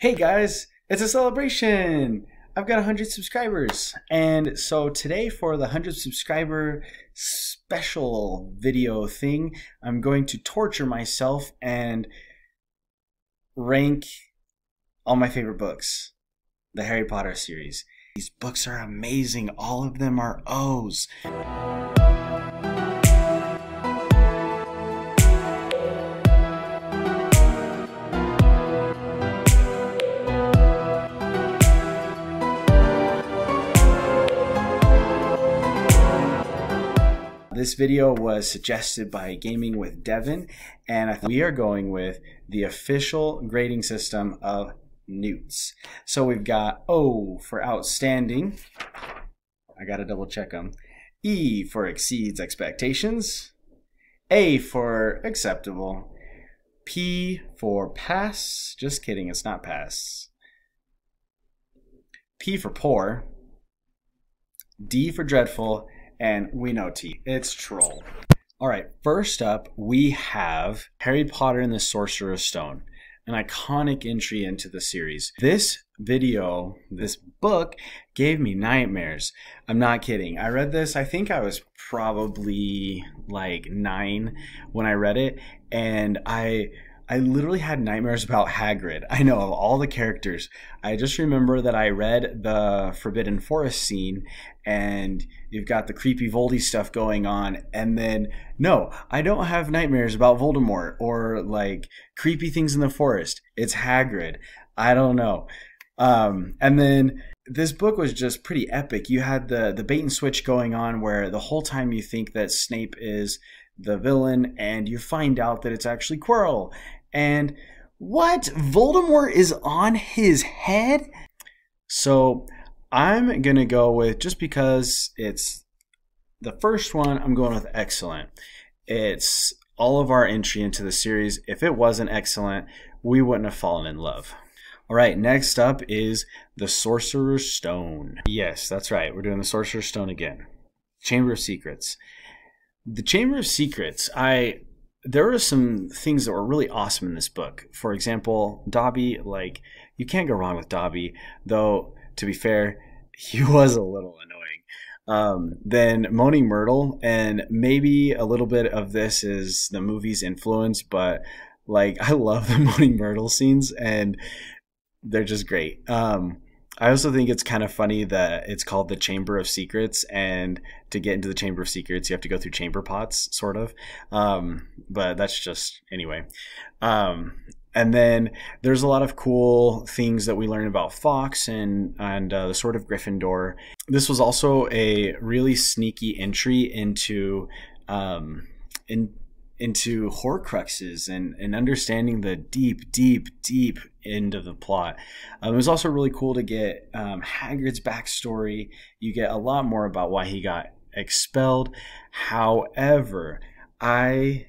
Hey guys, it's a celebration. I've got 100 subscribers, and so today for the 100 subscriber special video thing, I'm going to torture myself and rank all my favorite books, the Harry Potter series. These books are amazing. All of them are O's. This video was suggested by Gaming with Devin, and I think we are going with the official grading system of Newts. So we've got O for outstanding. I gotta double check them. E for exceeds expectations. A for acceptable. P for pass. Just kidding, it's not pass. P for poor. D for dreadful. And we know T, it's troll. All right, first up, we have Harry Potter and the Sorcerer's Stone, an iconic entry into the series. This book gave me nightmares. I'm not kidding. I read this, I think I was probably like 9 when I read it, and I literally had nightmares about Hagrid. I know, of all the characters. I just remember that I read the Forbidden Forest scene, and you've got the creepy Voldy stuff going on, and then, no, I don't have nightmares about Voldemort or like creepy things in the forest. It's Hagrid. I don't know. And then this book was just pretty epic. You had the bait and switch going on where the whole time you think that Snape is the villain, and you find out that it's actually Quirrell. And what? Voldemort is on his head? So I'm gonna go with, just because it's the first one, I'm going with excellent. It's all of our entry into the series. If it wasn't excellent, we wouldn't have fallen in love. All right, next up is the Sorcerer's Stone. Yes, that's right, we're doing the Sorcerer's Stone again. Chamber of Secrets. The Chamber of Secrets, there were some things that were really awesome in this book. For example, Dobby, like, you can't go wrong with Dobby, though, to be fair, he was a little annoying. Then Moaning Myrtle, and maybe a little bit of this is the movie's influence, but, like, I love the Moaning Myrtle scenes, and they're just great. I also think it's kind of funny that it's called the Chamber of Secrets, and to get into the Chamber of Secrets, you have to go through chamber pots, sort of. But that's just, anyway. And then there's a lot of cool things that we learn about Fox and the Sword of Gryffindor. This was also a really sneaky entry into Horcruxes and understanding the deep end of the plot. It was also really cool to get Hagrid's backstory. You get a lot more about why he got expelled. However, I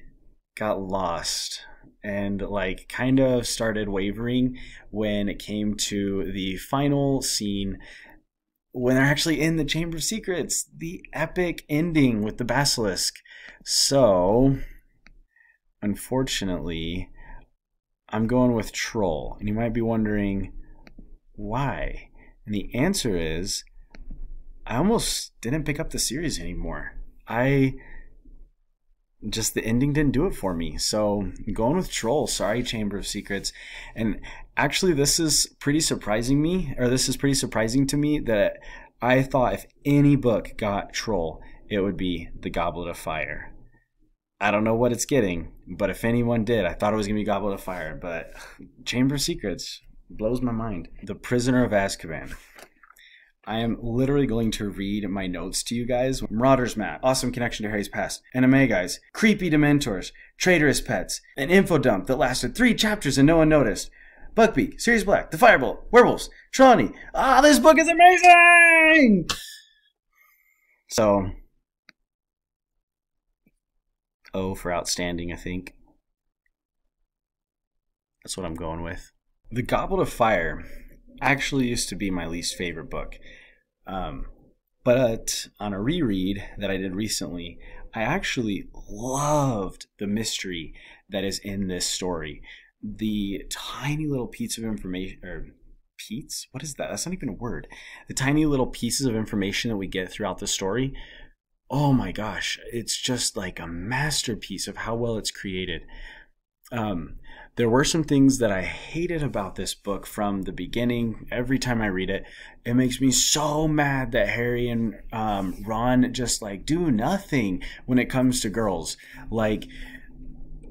got lost and like kind of started wavering when it came to the final scene when they're actually in the Chamber of Secrets, the epic ending with the basilisk. So unfortunately, I'm going with troll. And you might be wondering why. And the answer is, I almost didn't pick up the series anymore. Just the ending didn't do it for me. So I'm going with troll. Sorry, Chamber of Secrets. And actually, this is pretty surprising to me that I thought if any book got troll, it would be the Goblet of Fire. I don't know what it's getting, but if anyone did, I thought it was going to be Goblet of Fire, but Chamber of Secrets blows my mind. The Prisoner of Azkaban. I am literally going to read my notes to you guys. Marauder's Map, awesome connection to Harry's past. Anime guys, creepy Dementors, traitorous pets, an info dump that lasted 3 chapters and no one noticed. Buckbeak, Sirius Black, the Firebolt, werewolves, Trelawney. Ah, this book is amazing! So, O for outstanding, I think. That's what I'm going with. The Goblet of Fire actually used to be my least favorite book. But on a reread that I did recently, I actually loved the mystery that is in this story. the tiny little piece of information, or Pete's? What is that? That's not even a word. The tiny little pieces of information that we get throughout the story. Oh my gosh, it's just like a masterpiece of how well it's created. There were some things that I hated about this book from the beginning. Every time I read it, it makes me so mad that Harry and Ron just like do nothing when it comes to girls. Like,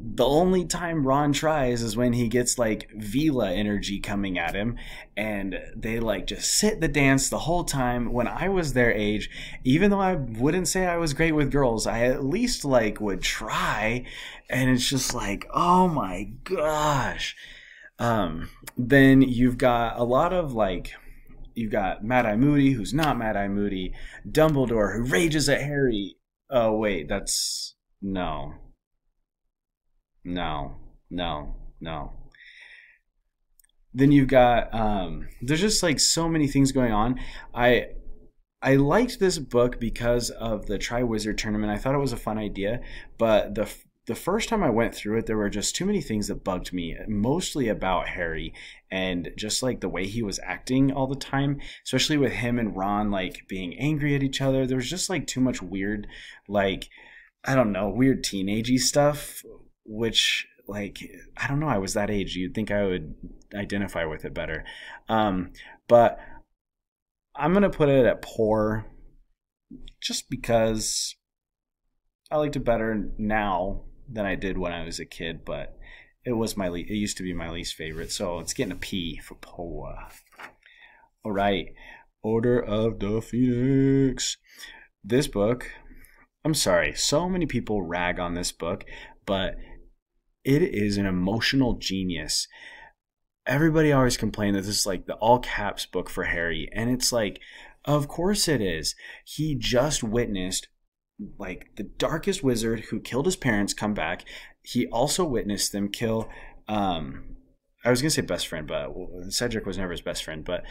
the only time Ron tries is when he gets like Vila energy coming at him, and they like just sit the dance the whole time. When I was their age, even though I wouldn't say I was great with girls, I at least like would try, and it's just like, oh my gosh. Then you've got a lot of like, you've got Mad-Eye Moody, who's not Mad-Eye Moody, Dumbledore, who rages at Harry. Oh wait, that's no. No. Then you've got there's just like so many things going on. I liked this book because of the Triwizard Tournament. I thought it was a fun idea, but the first time I went through it, there were just too many things that bugged me, mostly about Harry and just like the way he was acting all the time, especially with him and Ron like being angry at each other. There was just like too much weird, like, I don't know, weird teenagey stuff, which, like, I don't know, I was that age. You'd think I would identify with it better. But I'm going to put it at poor just because I liked it better now than I did when I was a kid, but it was my it used to be my least favorite, so it's getting a P for poor. All right, Order of the Phoenix. This book, I'm sorry, so many people rag on this book, but it is an emotional genius. Everybody always complained that this is like the all caps book for Harry. And it's like, of course it is. He just witnessed like the darkest wizard who killed his parents come back. He also witnessed them kill, I was going to say best friend, but Cedric was never his best friend, but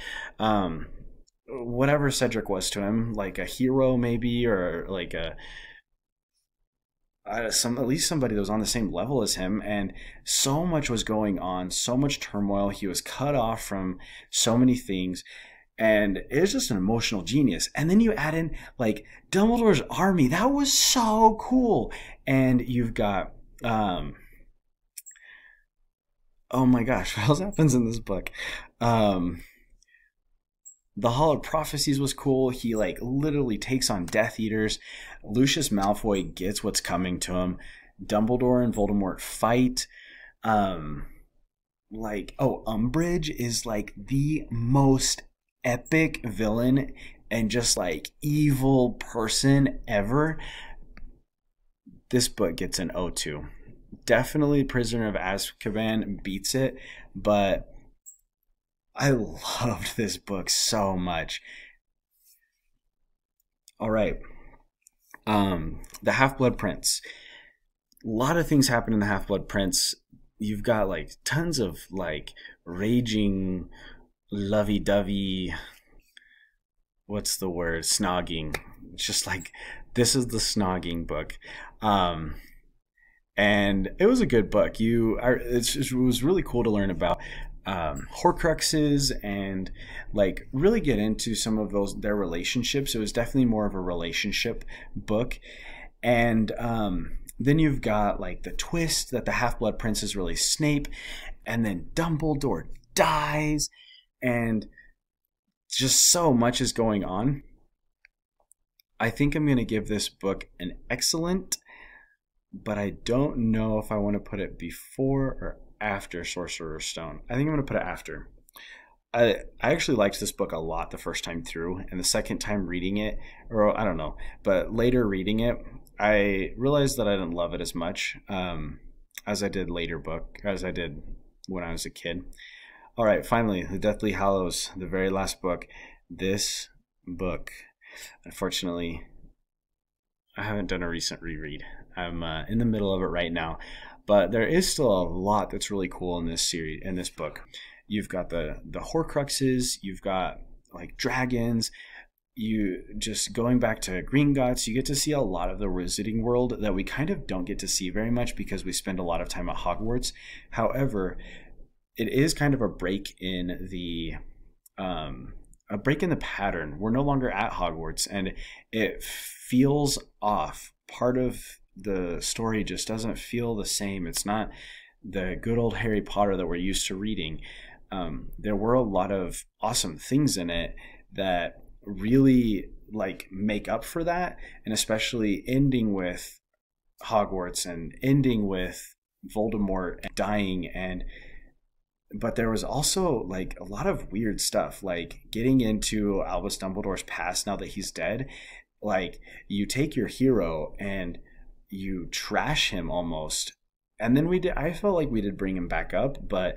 whatever Cedric was to him, like a hero maybe, or like a, at least somebody that was on the same level as him. And so much was going on, so much turmoil. He was cut off from so many things, and it was just an emotional genius. And then you add in like Dumbledore's Army. That was so cool. And you've got oh my gosh, what else happens in this book? The Hall of Prophecies was cool. He like literally takes on Death Eaters. Lucius Malfoy gets what's coming to him. Dumbledore and Voldemort fight. Umbridge is like the most epic villain and just like evil person ever. This book gets an O2. Definitely Prisoner of Azkaban beats it, but I loved this book so much. All right. The Half-Blood Prince. A lot of things happen in the Half-Blood Prince. You've got like tons of like raging, lovey-dovey, what's the word? Snogging. It's just like, this is the snogging book. And it was a good book. It was really cool to learn about Horcruxes and like really get into some of their relationships. It was definitely more of a relationship book. And then you've got like the twist that the Half-Blood Prince is really Snape, and then Dumbledore dies, and just so much is going on. I think I'm going to give this book an excellent, but I don't know if I want to put it before or after Sorcerer's Stone. I think I'm going to put it after. I actually liked this book a lot the first time through, and the second time reading it, or I don't know, but later reading it, I realized that I didn't love it as much as I did when I was a kid. All right, finally, The Deathly Hallows, the very last book. This book, unfortunately, I haven't done a recent reread. I'm in the middle of it right now. But there is still a lot that's really cool in this series, in this book. You've got the Horcruxes, you've got like dragons, going back to Gringotts, you get to see a lot of the Wizarding World that we kind of don't get to see very much because we spend a lot of time at Hogwarts. However, it is kind of a break in the pattern. We're no longer at Hogwarts, and it feels off. Part of the story just doesn't feel the same. It's not the good old Harry Potter that we're used to reading. There were a lot of awesome things in it that really like make up for that, and especially ending with Hogwarts and ending with Voldemort dying. But there was also like a lot of weird stuff, like getting into Albus Dumbledore's past now that he's dead. Like, you take your hero and you trash him almost, and then I felt like we did bring him back up, but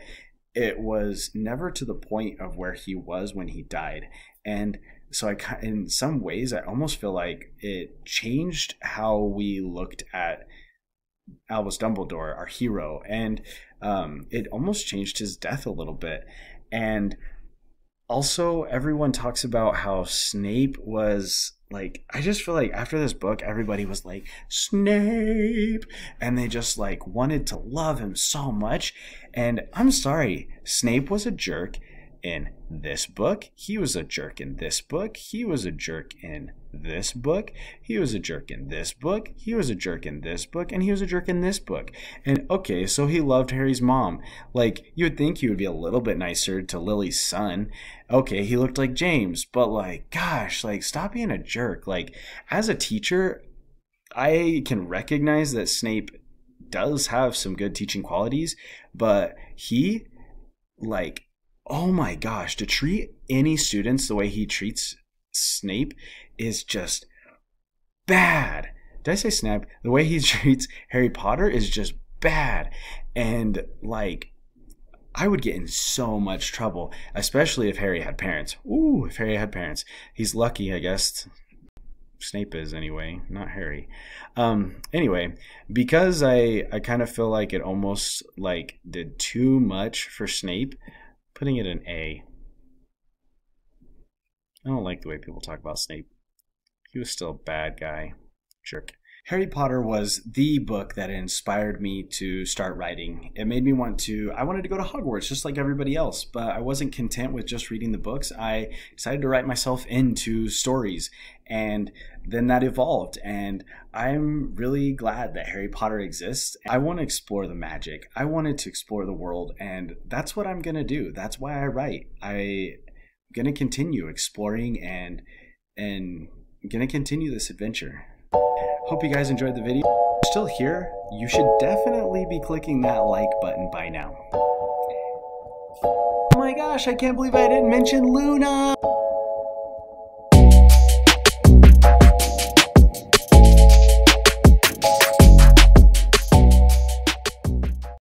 it was never to the point of where he was when he died. And so in some ways, I almost feel like it changed how we looked at Albus Dumbledore, our hero, and it almost changed his death a little bit. And also, everyone talks about how Snape was like, I just feel like after this book, everybody was like, Snape, and they just like wanted to love him so much. And I'm sorry, Snape was a jerk in this book, he was a jerk in this book, he was a jerk in this book, he was a jerk in this book, he was a jerk in this book, and he was a jerk in this book. And okay, so he loved Harry's mom. Like, you would think he would be a little bit nicer to Lily's son. Okay, he looked like James, but like, gosh, like, stop being a jerk. Like, as a teacher, I can recognize that Snape does have some good teaching qualities, but he, like, oh my gosh, to treat any students the way he treats Snape is just bad. Did I say Snape? The way he treats Harry Potter is just bad. And like, I would get in so much trouble, especially if Harry had parents. Ooh, if Harry had parents. He's lucky, I guess. Snape is anyway, not Harry. Anyway, because I kind of feel like it almost like did too much for Snape, putting it in A. I don't like the way people talk about Snape. He was still a bad guy. Jerk. Harry Potter was the book that inspired me to start writing. It made me I wanted to go to Hogwarts just like everybody else, but I wasn't content with just reading the books. I decided to write myself into stories, and then that evolved, and I'm really glad that Harry Potter exists. I want to explore the magic. I wanted to explore the world, and that's what I'm going to do. That's why I write. I'm going to continue exploring and going to continue this adventure. Hope you guys enjoyed the video. If you're still here, you should definitely be clicking that like button by now. Oh my gosh, I can't believe I didn't mention Luna!